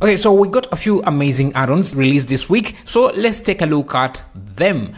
Okay, so we got a few amazing add-ons released this week, so let's take a look at them.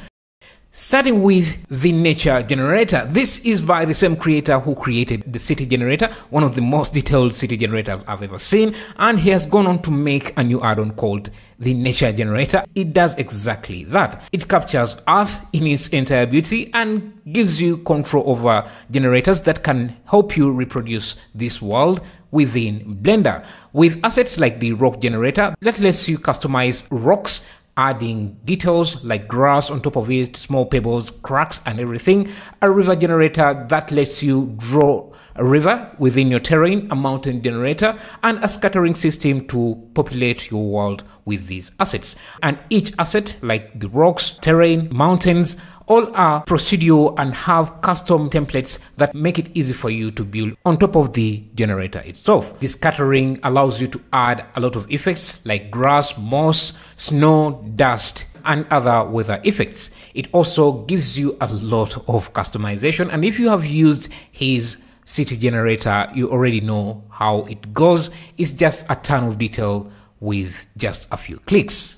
Starting with The Nature Generator. This is by the same creator who created The City Generator, one of the most detailed city generators I've ever seen, and he has gone on to make a new add-on called The Nature Generator. It does exactly that. It captures Earth in its entire beauty and gives you control over generators that can help you reproduce this world within Blender. With assets like the rock generator that lets you customize rocks, adding details like grass on top of it, small pebbles, cracks and everything. A river generator that lets you draw a river within your terrain, a mountain generator, and a scattering system to populate your world with these assets. And each asset, like the rocks, terrain, mountains, all are procedural and have custom templates that make it easy for you to build on top of the generator itself. The scattering allows you to add a lot of effects like grass, moss, snow, dust, and other weather effects. It also gives you a lot of customization, and if you have used his city generator, you already know how it goes. It's just a ton of detail with just a few clicks.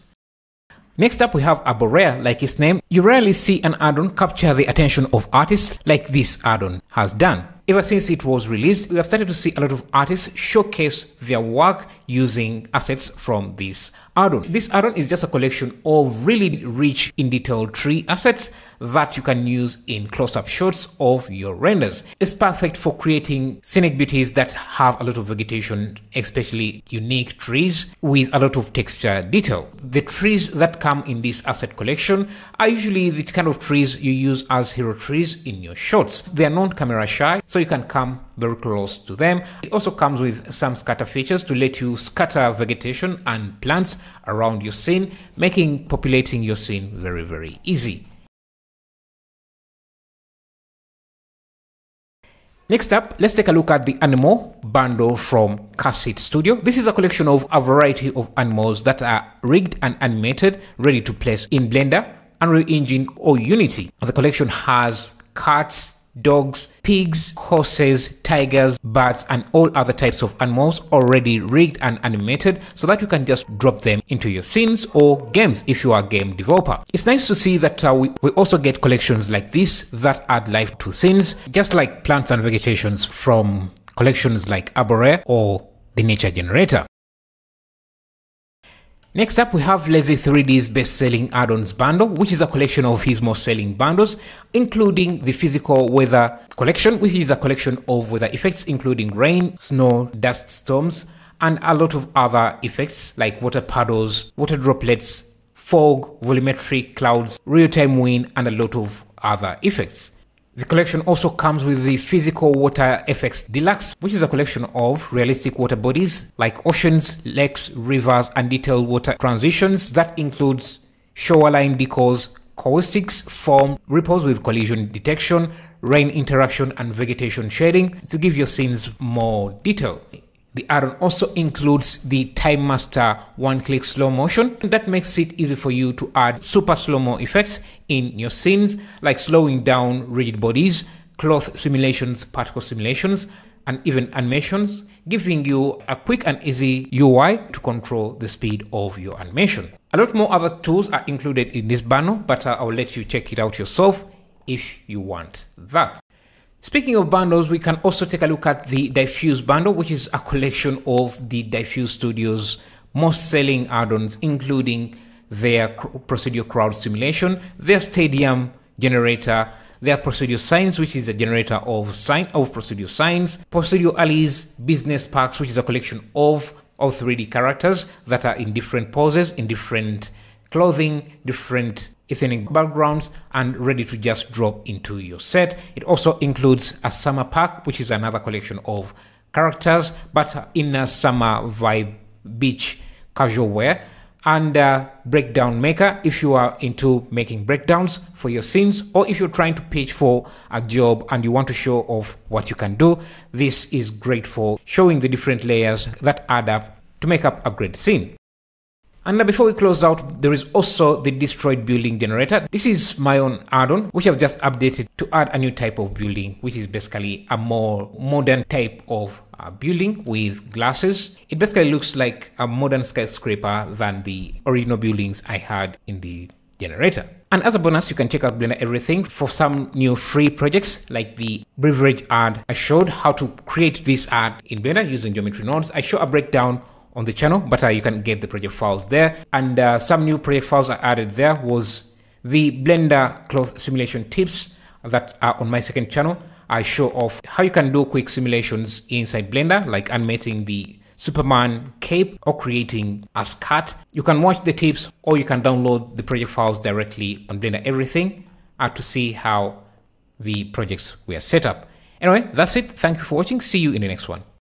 Next up, we have Arborea, like its name. You rarely see an add-on capture the attention of artists like this add-on has done. Ever since it was released, we have started to see a lot of artists showcase their work using assets from this add-on. This add-on is just a collection of really rich in detail tree assets that you can use in close-up shots of your renders. It's perfect for creating scenic beauties that have a lot of vegetation, especially unique trees with a lot of texture detail. The trees that come in this asset collection are usually the kind of trees you use as hero trees in your shots. They are non-camera shy, so you can come very close to them. It also comes with some scatter features to let you scatter vegetation and plants around your scene, making populating your scene very easy. Next up, let's take a look at the Animal Bundle from Cassit Studio. This is a collection of a variety of animals that are rigged and animated, ready to place in Blender, Unreal Engine or Unity. The collection has cats, dogs, pigs, horses, tigers, birds, and all other types of animals already rigged and animated so that you can just drop them into your scenes or games if you are a game developer. It's nice to see that we also get collections like this that add life to scenes, just like plants and vegetations from collections like Arborea or The Nature Generator. Next up, we have Lazy 3D's best-selling add-ons bundle, which is a collection of his most-selling bundles, including the physical weather collection, which is a collection of weather effects, including rain, snow, dust storms, and a lot of other effects like water puddles, water droplets, fog, volumetric clouds, real-time wind, and a lot of other effects. The collection also comes with the Physical Water FX Deluxe, which is a collection of realistic water bodies like oceans, lakes, rivers, and detailed water transitions that includes shoreline decors, caustics, foam, ripples with collision detection, rain interaction, and vegetation shading to give your scenes more detail. The add-on also includes the Time Master one-click slow motion that makes it easy for you to add super slow-mo effects in your scenes, like slowing down rigid bodies, cloth simulations, particle simulations, and even animations, giving you a quick and easy UI to control the speed of your animation. A lot more other tools are included in this bundle, but I'll let you check it out yourself if you want that. Speaking of bundles, we can also take a look at the Diffuse bundle, which is a collection of the Diffuse Studios' most-selling add-ons, including their Procedural Crowd Simulation, their Stadium Generator, their Procedural Signs, which is a generator of Procedural Signs, Procedural Alleys, Business Parks, which is a collection of 3D characters that are in different poses, in different clothing, different ethnic backgrounds, and ready to just drop into your set. It also includes a summer park, which is another collection of characters, but in a summer vibe, beach, casual wear, and a breakdown maker if you are into making breakdowns for your scenes, or if you're trying to pitch for a job and you want to show off what you can do. This is great for showing the different layers that add up to make up a great scene. And before we close out, there is also the destroyed building generator. This is my own add-on, which I've just updated to add a new type of building, which is basically a more modern type of building with glasses. It basically looks like a modern skyscraper than the original buildings I had in the generator. And as a bonus, you can check out Blender Everything for some new free projects like the beverage ad. I showed how to create this ad in Blender using geometry nodes. I show a breakdown on the channel, but you can get the project files there. And some new project files I added there was the Blender cloth simulation tips that are on my second channel. I show off how you can do quick simulations inside Blender, like animating the Superman cape or creating a skirt. You can watch the tips or you can download the project files directly on Blender Everything to see how the projects were set up. Anyway, that's it. Thank you for watching. See you in the next one.